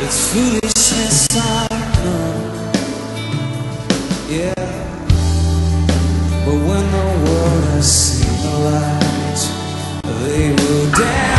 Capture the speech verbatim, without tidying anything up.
It's foolishness, I know. Yeah, but when the world has seen the light, they will dance.